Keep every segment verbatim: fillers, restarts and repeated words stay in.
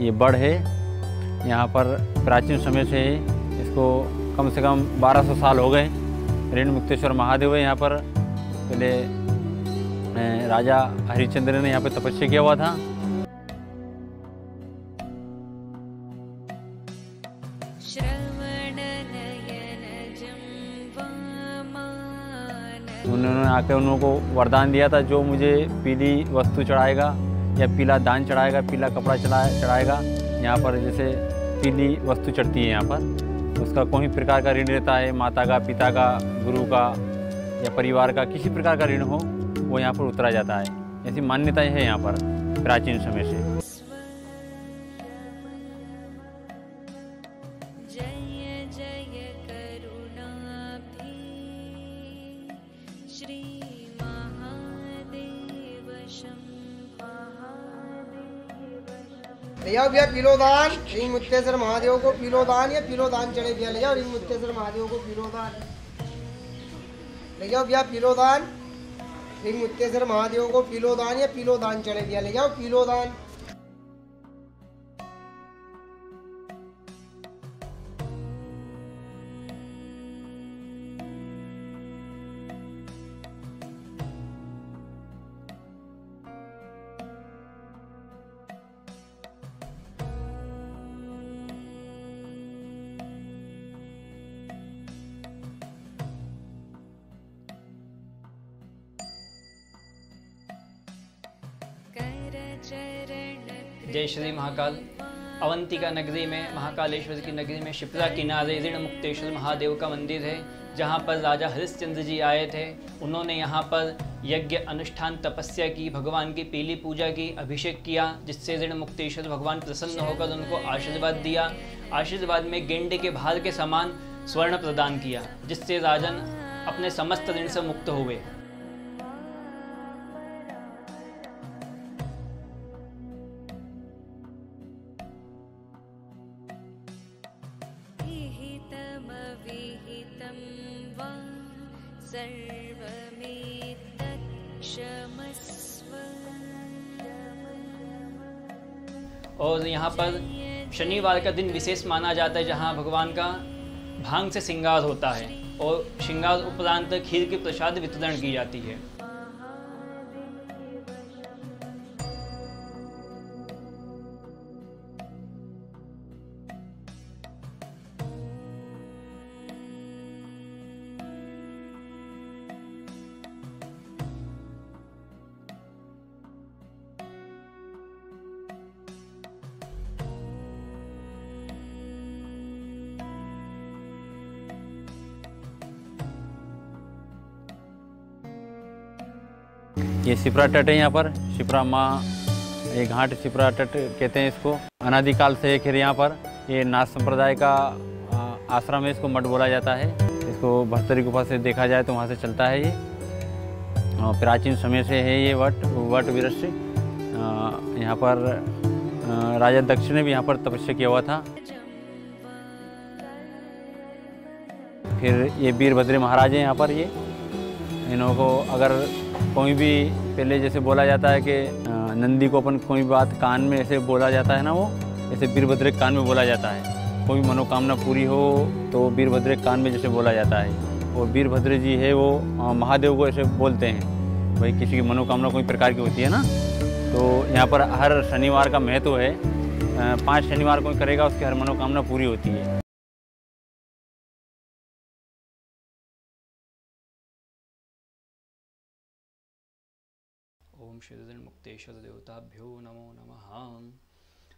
ये बढ़ है। यहाँ पर प्राचीन समय से इसको कम से कम बारह सौ साल हो गए। ऋण मुक्तेश्वर महादेव है। यहाँ पर पहले राजा हरिश्चंद्र ने यहाँ पर तपस्या किया हुआ था। उन्होंने आकर उनको वरदान दिया था, जो मुझे पीली वस्तु चढ़ाएगा या पीला दान चढ़ाएगा, पीला कपड़ा चढ़ाएगा, यहाँ पर जैसे पीली वस्तु चढ़ती है यहाँ पर, उसका कोई प्रकार का ऋण रहता है, माता का, पिता का, गुरु का या परिवार का, किसी प्रकार का ऋण हो वो यहाँ पर उतरा जाता है। ऐसी मान्यताएं हैं यहाँ पर प्राचीन समय से। ले जाओ भैया पीलोदान, इन मुक्तेश्वर महादेव को पीलोदान या पीलोदान चढ़े भैया। ले जाओ इन मुक्तेश्वर महादेव को पीलोदान, ले जाओ भैया पीलोदान, इन मुक्तेश्वर महादेव को पीलोदान या पीलोदान चढ़े भैया। ले जाओ पीलोदान। जय श्री महाकाल। अवंतिका नगरी में, महाकालेश्वर की नगरी में, शिप्रा किनारे ऋण मुक्तेश्वर महादेव का मंदिर है, जहाँ पर राजा हरिश्चंद्र जी आए थे। उन्होंने यहाँ पर यज्ञ अनुष्ठान तपस्या की, भगवान की पीली पूजा की, अभिषेक किया, जिससे ऋण मुक्तेश्वर भगवान प्रसन्न होकर उनको आशीर्वाद दिया। आशीर्वाद में गेंडे के भार के समान स्वर्ण प्रदान किया, जिससे राजन अपने समस्त ऋण से मुक्त हुए। और यहाँ पर शनिवार का दिन विशेष माना जाता है, जहाँ भगवान का भांग से श्रृंगार होता है और श्रृंगार उपरांत खीर के प्रसाद वितरण की जाती है। ये शिप्रा तट है। यहाँ पर शिप्रा माँ, ये घाट शिप्रा तट कहते हैं इसको, अनादिकाल से एक है। यहाँ पर ये नाथ संप्रदाय का आश्रम है, इसको मठ बोला जाता है। इसको भरतरी गुफा से देखा जाए तो वहाँ से चलता है ये, और प्राचीन समय से है ये वट वट वृक्ष। यहाँ पर राजा दक्ष ने भी यहाँ पर तपस्या किया हुआ था। फिर ये वीरभद्र महाराज हैं यहाँ पर। ये इन्हों को अगर कोई भी, पहले जैसे बोला जाता है कि नंदी को अपन कोई बात कान में ऐसे बोला जाता है ना, वो ऐसे वीरभद्र कान में बोला जाता है। कोई मनोकामना पूरी हो तो वीरभद्र कान में जैसे बोला जाता है, और वीरभद्र जी है वो महादेव को ऐसे बोलते हैं। भाई किसी की मनोकामना कोई प्रकार की होती है ना, तो यहाँ पर हर शनिवार का महत्व है। पाँच शनिवार कोई करेगा उसकी हर मनोकामना पूरी होती है। ओम श्री ऋण मुक्तेश्वर देवताभ्यो नमो नमः।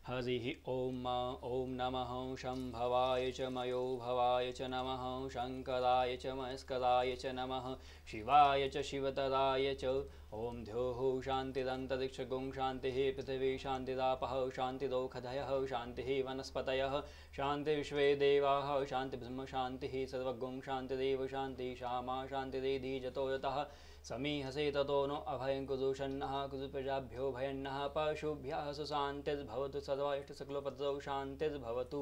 हरि ओम ओम नमः शंभवाय च मयो भवाय च नमः, शंकराय च मस्कराय च नमः, शिवाय च शिवतराय च। ओम द्योः शांतिरन्तरिक्षगुं शान्तिः पृथिवी शान्तिरापः शान्तिरौषधयः शान्तिः वनस्पतयः शान्तिर्विश्वे देवाः शान्तिर्ब्रह्म शान्तिः सर्वगुं शान्तिरेव शान्तिः क्षमा शान्तिरेधि जतो यतः समीहसे ततो नो अभयं कुरुषन्नः कुरुप्रजाभ्यो भयन्नः पशुभ्यः सुशान्तिर्भवतु सर्वाष्टसकलोपद्रौ शान्तिर्भवतु।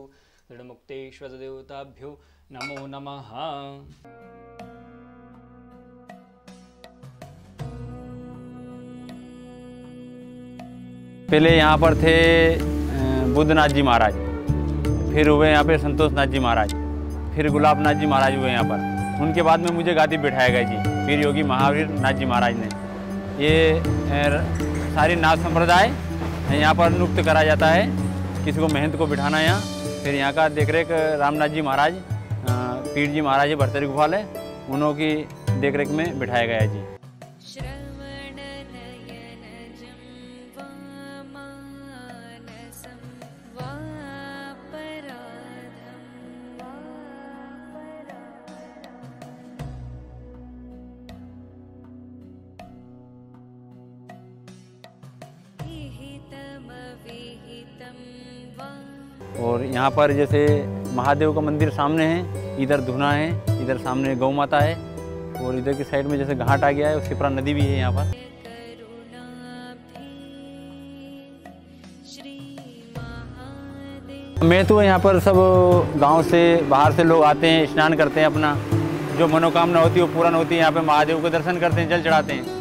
ऋणमुक्तेश्वर देवताभ्यो नमो नमः। पहले यहाँ पर थे बुद्धनाथ जी महाराज, फिर हुए यहाँ पे संतोषनाथ जी महाराज, फिर गुलाबनाथ जी महाराज हुए यहाँ पर। उनके बाद में मुझे गादी बिठाया गया जी, फिर योगी महावीर नाथ जी महाराज ने। ये सारी नाग संप्रदाय यहाँ पर नियुक्त करा जाता है, किसी को महंत को बिठाना यहाँ। फिर यहाँ का देखरेख रामनाथ जी महाराज, पीर जी महाराज है भरतरी गुफाल है, उन्हों की देखरेख में बिठाया गया जी। और यहाँ पर जैसे महादेव का मंदिर सामने है, इधर धुना है, इधर सामने गौ माता है, और इधर की साइड में जैसे घाट आ गया है, शिप्रा नदी भी है यहाँ पर। मैं तो यहाँ पर सब गांव से बाहर से लोग आते हैं, स्नान करते हैं, अपना जो मनोकामना होती है वो पूर्ण होती है। यहाँ पे महादेव के दर्शन करते हैं, जल चढ़ाते हैं।